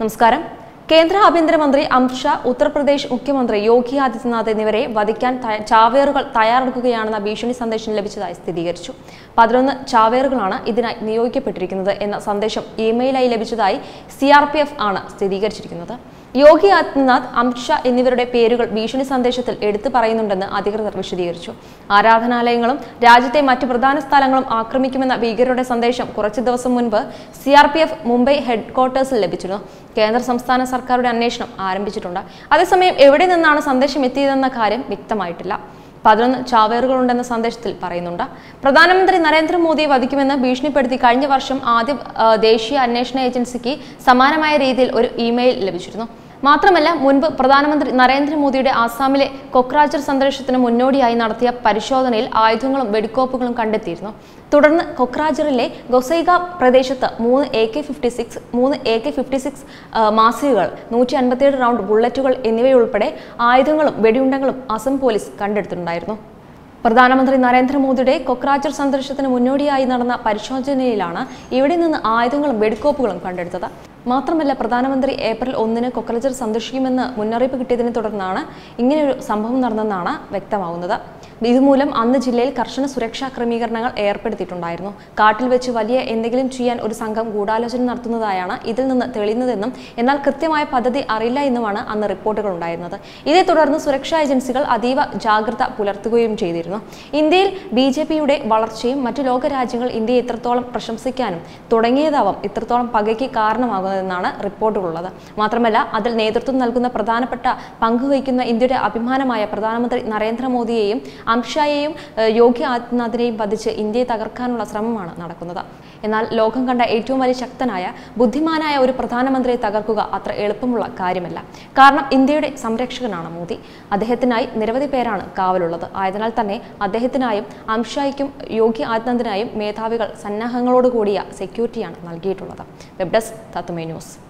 നമസ്കാരം. കേന്ദ്ര ആഭ്യന്തരമന്ത്രി അമിത്ഷാ ഉത്തർപ്രദേശ് മുഖ്യമന്ത്രി യോഗി ആദിത്യനാഥ് എന്നിവരെ വധിക്കാൻ ചാവേറുകൾ തയ്യാറെടുക്കുകയാണെന്ന ഭീഷണി സന്ദേശം ലഭിച്ചതായി സ്ഥിരീകരിച്ചു. 11 ചാവേറുകളാണ് ഇതിനായി നിയോഗിക്കപ്പെട്ടിരിക്കുന്നത് എന്ന സന്ദേശം ഇമെയിലായി ലഭിച്ചതായി CRPF ആണ് സ്ഥിരീകരിച്ചിരിക്കുന്നത്. യോഗി ആദിത്യനാഥ്, അമിത്ഷാ എന്നിവരുടെ പേരുകൾ ഭീഷണി സന്ദേശത്തിൽ എടുത്തു പറയുന്നുണ്ടെന്ന് അധികൃതർ വിശദീകരിച്ചു. ആരാധനാലയങ്ങളും രാജ്യത്തെ മറ്റ് പ്രധാന സ്ഥലങ്ങളും ആക്രമിക്കുമെന്ന ഭീകരരുടെ സന്ദേശം കുറച്ചു ദിവസം മുൻപ് CRPF മുംബൈ ഹെഡ്ക്വാർട്ടേഴ്സിൽ ലഭിച്ചിരുന്നു. കേന്ദ്ര സംസ്ഥാന സർക്കാരുടെ അന്വേഷണം ആരംഭിച്ചിട്ടുണ്ട്. അതേസമയം എവിടെ നിന്നാണ് സന്ദേശം എത്തിയതെന്ന കാര്യം വ്യക്തമായിട്ടില്ല. 11 ചാവേറുകളുണ്ടെന്ന സന്ദേശത്തിൽ പറയുന്നുണ്ട്. പ്രധാനമന്ത്രി നരേന്ദ്രമോദിയെ വധിക്കുമെന്ന് ഭീഷണിപ്പെടുത്തി കഴിഞ്ഞ വർഷം ആദ്യം ദേശീയ അന്വേഷണ ഏജൻസിക്ക് സമാനമായ രീതിയിൽ ഒരു ഇമെയിൽ ലഭിച്ചിരുന്നു. മാത്രമല്ല, മുൻപ് പ്രധാനമന്ത്രി നരേന്ദ്രമോദിയുടെ ആസാമിലെ കൊക്രാജർ സന്ദർശനത്തിന് മുന്നോടിയായി നടത്തിയ പരിശോധനയിൽ ആയുധങ്ങളും വെടിക്കോപ്പുകളും കണ്ടെത്തിയിരുന്നു. തുടർന്ന് കൊക്രാജറിലെ ഗൊസൈഗ പ്രദേശത്ത് 3 AK-56 മാസികകൾ, 157 റൗണ്ട് ബുള്ളറ്റുകൾ എന്നിവയുൾപ്പെടെ ആയുധങ്ങളും വെടിയുണ്ടകളും അസം പോലീസ് കണ്ടെടുത്തിട്ടുണ്ടായിരുന്നു. പ്രധാനമന്ത്രി നരേന്ദ്രമോദിയുടെ കൊക്രാജർ സന്ദർശനത്തിന് മുന്നോടിയായി നടന്ന പരിശോധനയിലാണ് ഇവിടെ നിന്ന് ആയുധങ്ങളും വെടിക്കോപ്പുകളും കണ്ടെടുത്തത്. മാത്രമല്ല, പ്രധാനമന്ത്രി ഏപ്രിൽ 1 കൊക്രാജർ സന്ദർശിക്കുമെന്ന് മുന്നറിയിപ്പ് കിട്ടിയതിനെ തുടർന്നാണ് ഇങ്ങനെയൊരു സംഭവം നടന്നെന്നാണ് വ്യക്തമാവുന്നത്. ഇതുമൂലം അന്ന് ജില്ലയിൽ കർശന സുരക്ഷാ ക്രമീകരണങ്ങൾ ഏർപ്പെടുത്തിയിട്ടുണ്ടായിരുന്നു. കാട്ടിൽ വെച്ച് വലിയ എന്തെങ്കിലും ചെയ്യാൻ ഒരു സംഘം ഗൂഢാലോചന നടത്തുന്നതായാണ് ഇതിൽ നിന്ന് തെളിയുന്നതെന്നും എന്നാൽ കൃത്യമായ പദ്ധതി അറിയില്ല എന്നുമാണ് അന്ന് റിപ്പോർട്ടുകൾ ഉണ്ടായിരുന്നത്. ഇതേ തുടർന്ന് സുരക്ഷാ ഏജൻസികൾ അതീവ ജാഗ്രത പുലർത്തുകയും ചെയ്തിരുന്നു. ഇന്ത്യയിൽ BJPയുടെ വളർച്ചയും മറ്റു ലോക രാജ്യങ്ങൾ ഇന്ത്യയെ ഇത്രത്തോളം പ്രശംസിക്കാനും തുടങ്ങിയതാവും ഇത്രത്തോളം പകയ്ക്ക് കാരണമാകുന്നത് എന്നാണ് റിപ്പോർട്ടുകളുള്ളത്. മാത്രമല്ല, അതിൽ നേതൃത്വം നൽകുന്ന പ്രധാനപ്പെട്ട പങ്കുവഹിക്കുന്ന ഇന്ത്യയുടെ അഭിമാനമായ പ്രധാനമന്ത്രി നരേന്ദ്രമോദിയെയും അമിത്ഷായെയും യോഗി ആദിത്യനാഥിനെയും വധിച്ച് ഇന്ത്യയെ തകർക്കാനുള്ള ശ്രമമാണ് നടക്കുന്നത്. എന്നാൽ ലോകം കണ്ട ഏറ്റവും വലിയ ശക്തനായ ബുദ്ധിമാനായ ഒരു പ്രധാനമന്ത്രിയെ തകർക്കുക അത്ര എളുപ്പമുള്ള കാര്യമല്ല. കാരണം ഇന്ത്യയുടെ സംരക്ഷകനാണ് മോദി. അദ്ദേഹത്തിനായി നിരവധി പേരാണ് കാവലുള്ളത്. ആയതിനാൽ തന്നെ അദ്ദേഹത്തിനായും അമിത്ഷായ്ക്കും യോഗി ആദിത്യനാഥിനായും മേധാവികൾ സന്നാഹങ്ങളോട് കൂടിയ സെക്യൂരിറ്റിയാണ് നൽകിയിട്ടുള്ളത്. Web desk news.